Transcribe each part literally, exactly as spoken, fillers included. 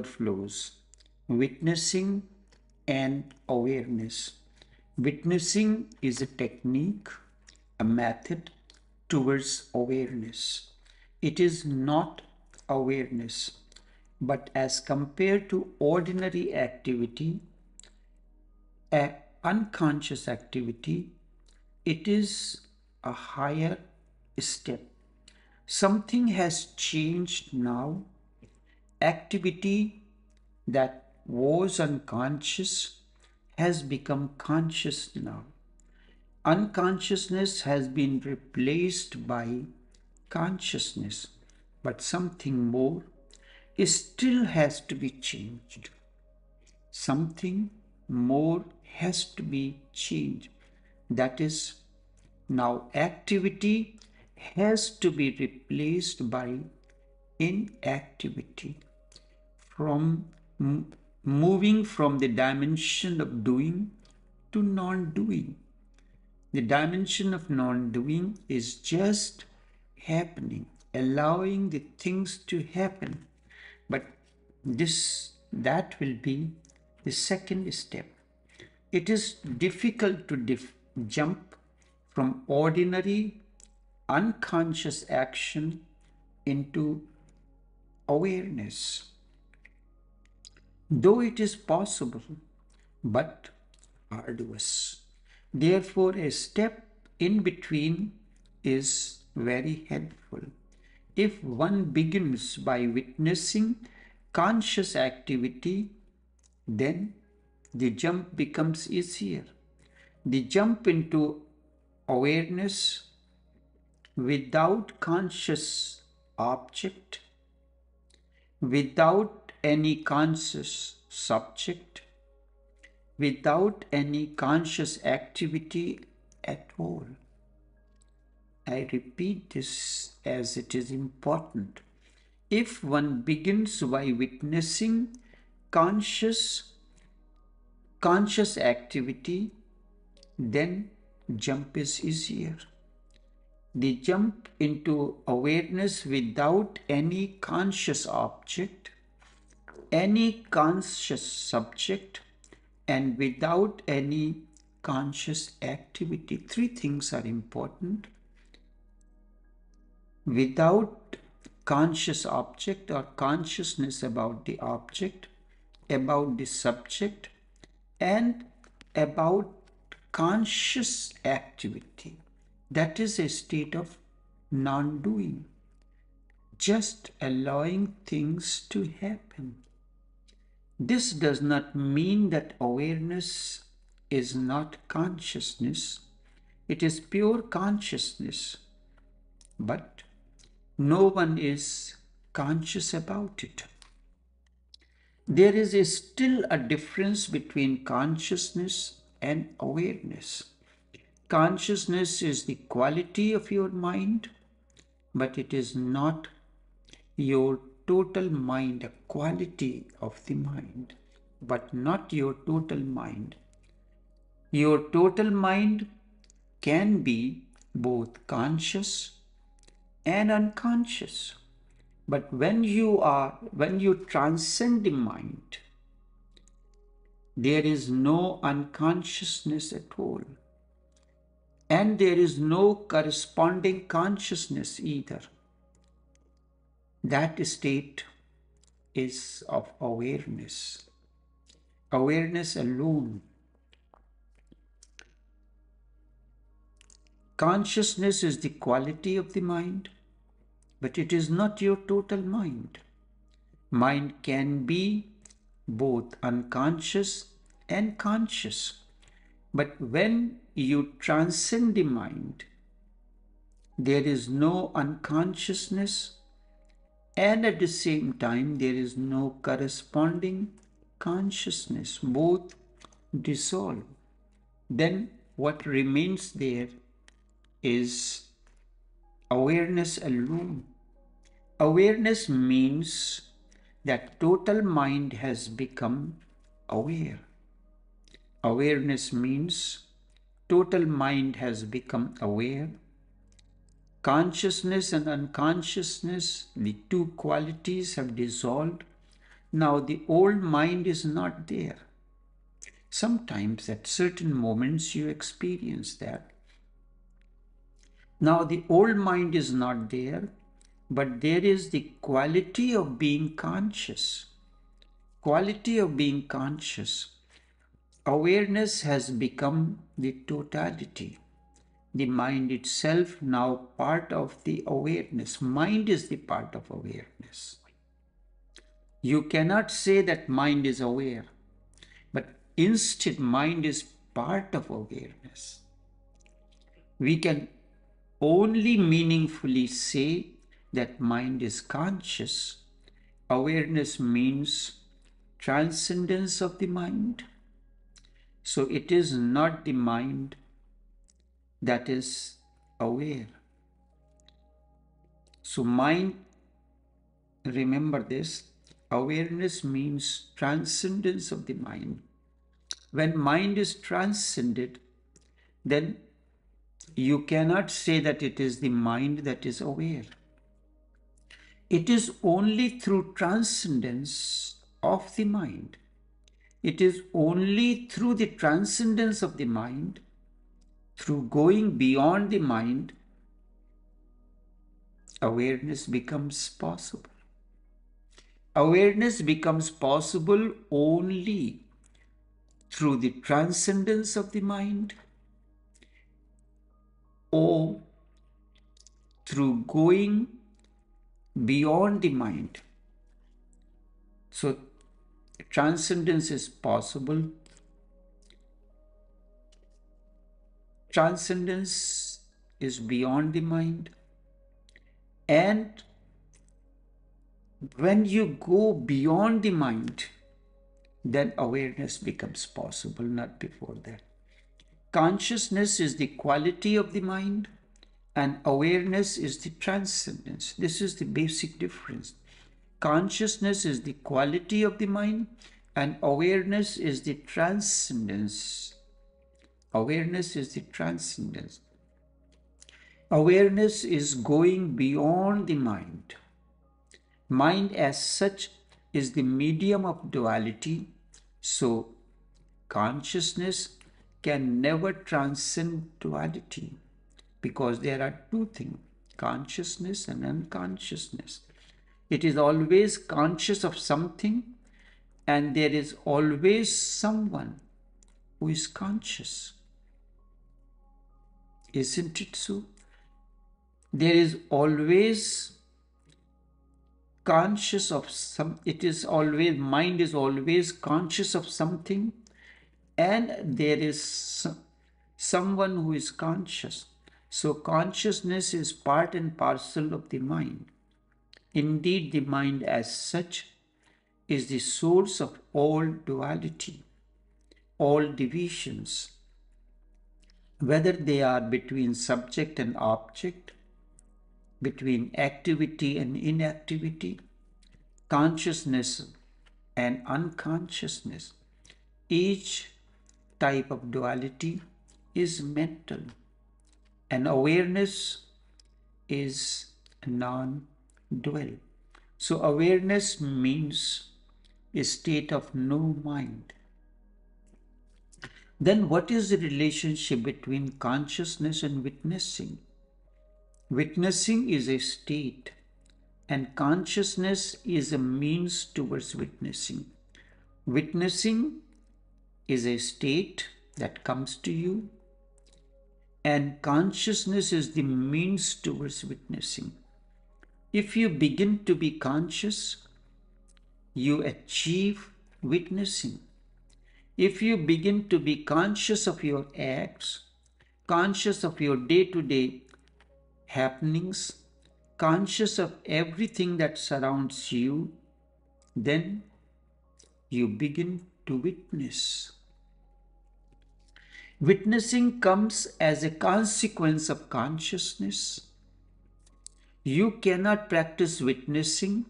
overflows. Witnessing and awareness. Witnessing is a technique, a method towards awareness. It is not awareness, but as compared to ordinary activity, a unconscious activity, it is a higher step. Something has changed now. Activity that was unconscious has become conscious now. Unconsciousness has been replaced by consciousness, but something more still has to be changed. Something more has to be changed. That is, now activity has to be replaced by inactivity. From moving from the dimension of doing to non-doing. The dimension of non-doing is just happening, allowing the things to happen. But this, that will be the second step. It is difficult to dif- jump from ordinary unconscious action into awareness. Though it is possible, but arduous. Therefore, a step in between is very helpful. If one begins by witnessing conscious activity, then the jump becomes easier. The jump into awareness without conscious object, without any conscious subject, without any conscious activity at all. I repeat this as it is important. If one begins by witnessing conscious Conscious activity, then jump is easier. The jump into awareness without any conscious object, any conscious subject, and without any conscious activity. Three things are important. Without conscious object or consciousness about the object, about the subject, and about conscious activity. That is a state of non-doing, just allowing things to happen. This does not mean that awareness is not consciousness. It is pure consciousness, but no one is conscious about it. There is a still a difference between consciousness and awareness. Consciousness is the quality of your mind, but it is not your total mind, a quality of the mind, but not your total mind. Your total mind can be both conscious and unconscious. But when you are, when you transcend the mind, there is no unconsciousness at all. And there is no corresponding consciousness either. That state is of awareness. Awareness alone. Consciousness is the quality of the mind, but it is not your total mind. Mind can be both unconscious and conscious. But when you transcend the mind, there is no unconsciousness, and at the same time, there is no corresponding consciousness. Both dissolve. Then what remains there is awareness alone. Awareness means that total mind has become aware. Awareness means total mind has become aware. Consciousness and unconsciousness, the two qualities have dissolved. Now the old mind is not there. Sometimes at certain moments you experience that. Now the old mind is not there, but there is the quality of being conscious. Quality of being conscious. Awareness has become the totality. The mind itself now part of the awareness. Mind is the part of awareness. You cannot say that mind is aware, but instead mind is part of awareness. We can only meaningfully say that mind is conscious. Awareness means transcendence of the mind. So it is not the mind that is aware. So mind, remember this, awareness means transcendence of the mind. When mind is transcended, then you cannot say that it is the mind that is aware. It is only through transcendence of the mind. It is only through the transcendence of the mind, through going beyond the mind, awareness becomes possible. Awareness becomes possible only through the transcendence of the mind or through going beyond the mind. So transcendence is possible. Transcendence is beyond the mind. And when you go beyond the mind, then awareness becomes possible, not before that. Consciousness is the quality of the mind, and awareness is the transcendence. This is the basic difference. Consciousness is the quality of the mind, and awareness is the transcendence. Awareness is the transcendence. Awareness is going beyond the mind. Mind as such is the medium of duality, so consciousness can never transcend duality, because there are two things, consciousness and unconsciousness. It is always conscious of something, and there is always someone who is conscious. Isn't it so? There is always conscious of some, it is always, mind is always conscious of something, and there is some, someone who is conscious. So consciousness is part and parcel of the mind. Indeed, the mind as such is the source of all duality, all divisions, whether they are between subject and object, between activity and inactivity, consciousness and unconsciousness. Each type of duality is mental, and awareness is non-dual. Dwell. So awareness means a state of no mind. Then what is the relationship between consciousness and witnessing? Witnessing is a state, and consciousness is a means towards witnessing. Witnessing is a state that comes to you, and consciousness is the means towards witnessing. If you begin to be conscious, you achieve witnessing. If you begin to be conscious of your acts, conscious of your day-to-day happenings, conscious of everything that surrounds you, then you begin to witness. Witnessing comes as a consequence of consciousness. You cannot practice witnessing.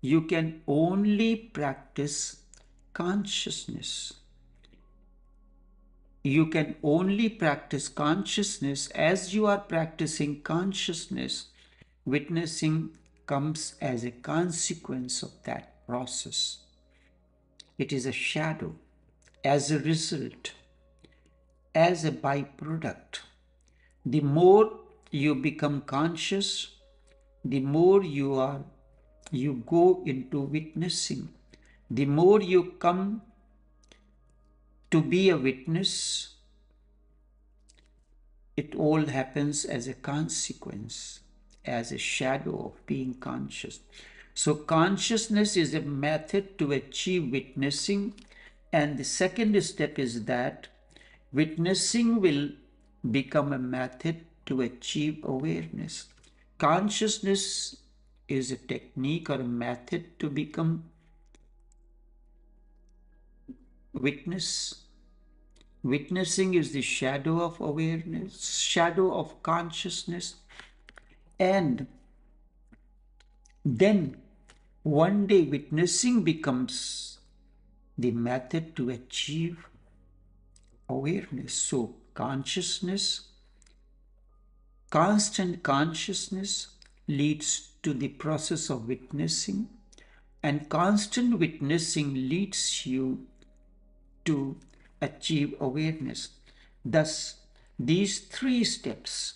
You can only practice consciousness. You can only practice consciousness as you are practicing consciousness. Witnessing comes as a consequence of that. process. It is a shadow. As a result, as a byproduct, the more you become conscious, the more you are, you go into witnessing, the more you come to be a witness. It all happens as a consequence, as a shadow of being conscious. So consciousness is a method to achieve witnessing, and the second step is that witnessing will become a method to achieve awareness. Consciousness is a technique or a method to become witness. Witnessing is the shadow of awareness, shadow of consciousness. And then one day witnessing becomes the method to achieve awareness. So consciousness, constant consciousness leads to the process of witnessing, and constant witnessing leads you to achieve awareness. Thus, these three steps,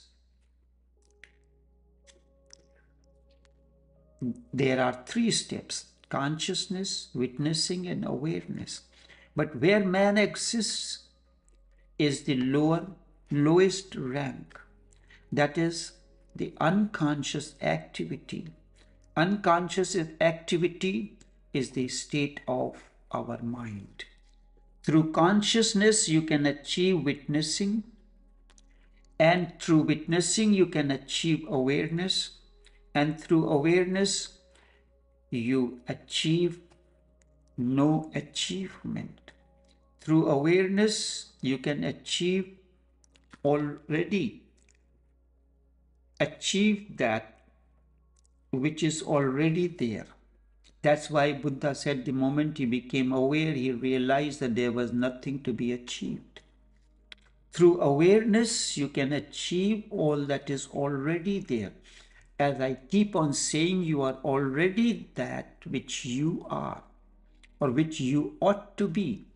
there are three steps, consciousness, witnessing, and awareness. But where man exists is the lower, lowest rank, that is the unconscious activity. Unconscious activity is the state of our mind. Through consciousness, you can achieve witnessing, and through witnessing, you can achieve awareness, and through awareness, you achieve no achievement. Through awareness, you can achieve already, achieve that which is already there. That's why Buddha said the moment he became aware, he realized that there was nothing to be achieved. Through awareness, you can achieve all that is already there. As I keep on saying, you are already that which you are or which you ought to be.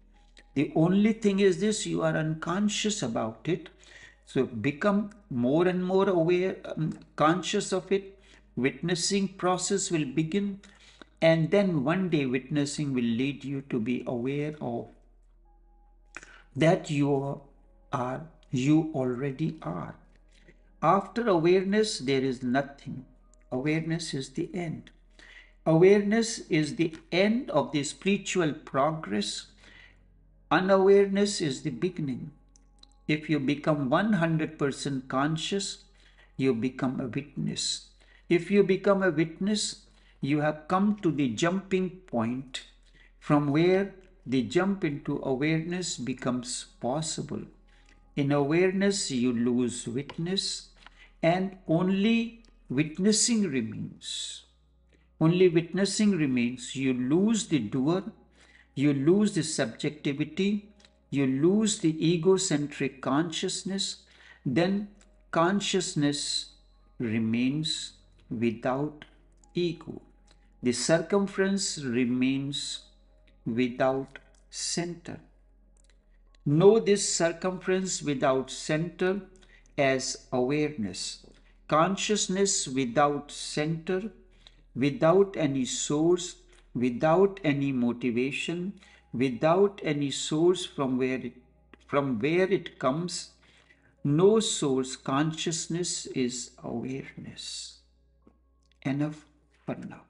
The only thing is this, you are unconscious about it. So become more and more aware, um, conscious of it. Witnessing process will begin. And then one day witnessing will lead you to be aware of that you are, you already are. After awareness, there is nothing. Awareness is the end. Awareness is the end of the spiritual progress. Unawareness is the beginning. If you become one hundred percent conscious, you become a witness. If you become a witness, you have come to the jumping point from where the jump into awareness becomes possible. In awareness, you lose witness and only witnessing remains. Only witnessing remains. You lose the doer, you lose the subjectivity, you lose the egocentric consciousness. Then consciousness remains without ego. The circumference remains without center. Know this circumference without center as awareness. Consciousness without center, without any source, without any motivation, without any source from where it, from where it comes. No source, consciousness is awareness. Enough for now.